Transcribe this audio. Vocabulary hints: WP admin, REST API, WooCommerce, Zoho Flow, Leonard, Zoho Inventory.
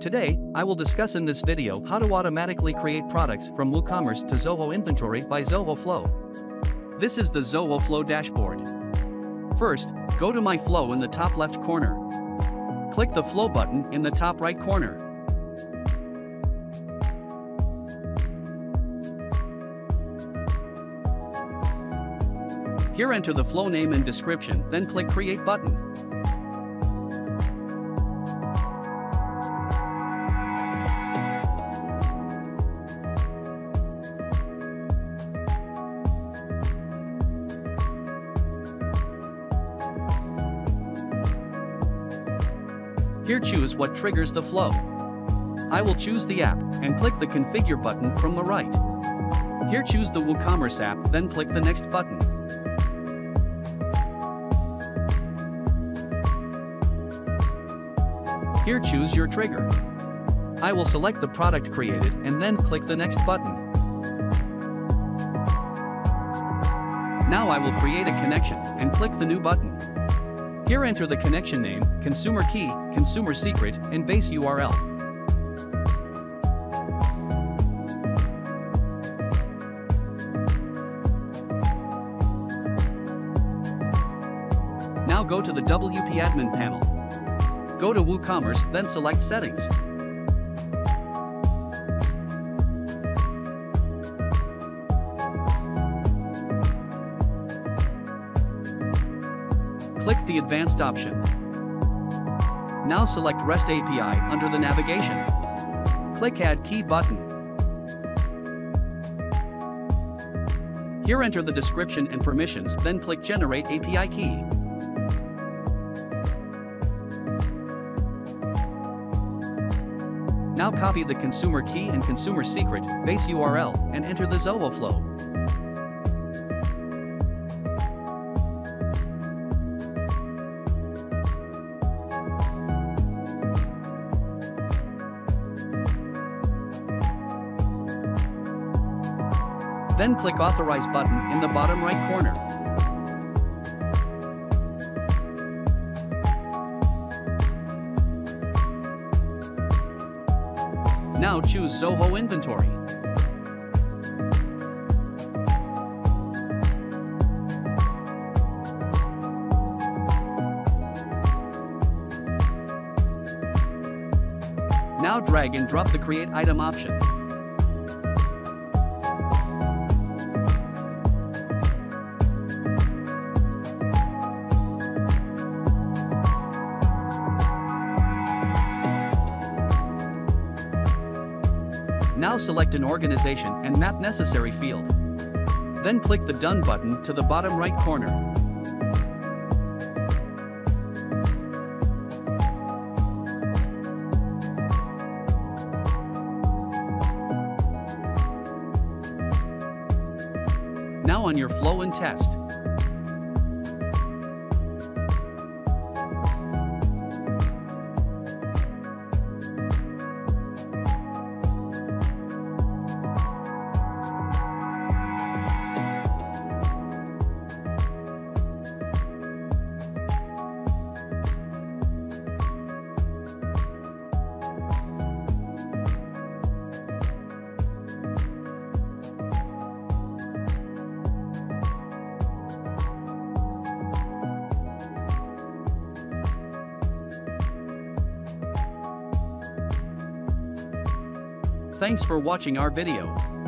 Today, I will discuss in this video how to automatically create products from WooCommerce to Zoho Inventory by Zoho Flow. This is the Zoho Flow dashboard. First, go to My Flow in the top left corner. Click the Flow button in the top right corner. Here enter the flow name and description, then click Create button. Here choose what triggers the flow. I will choose the app, and click the Configure button from the right. Here choose the WooCommerce app, then click the Next button. Here choose your trigger. I will select the product created and then click the Next button. Now I will create a connection, and click the New button. Here enter the connection name, consumer key, consumer secret, and base URL. Now go to the WP admin panel. Go to WooCommerce, then select Settings. Click the Advanced option. Now select REST API under the navigation. Click Add Key button. Here enter the description and permissions, then click Generate API Key. Now copy the consumer key and consumer secret, base URL, and enter the Zoho Flow. Then click Authorize button in the bottom right corner. Now choose Zoho Inventory. Now drag and drop the Create Item option. Now select an organization and map necessary field. Then click the Done button to the bottom right corner. Now on your flow and test. Thanks for watching our video.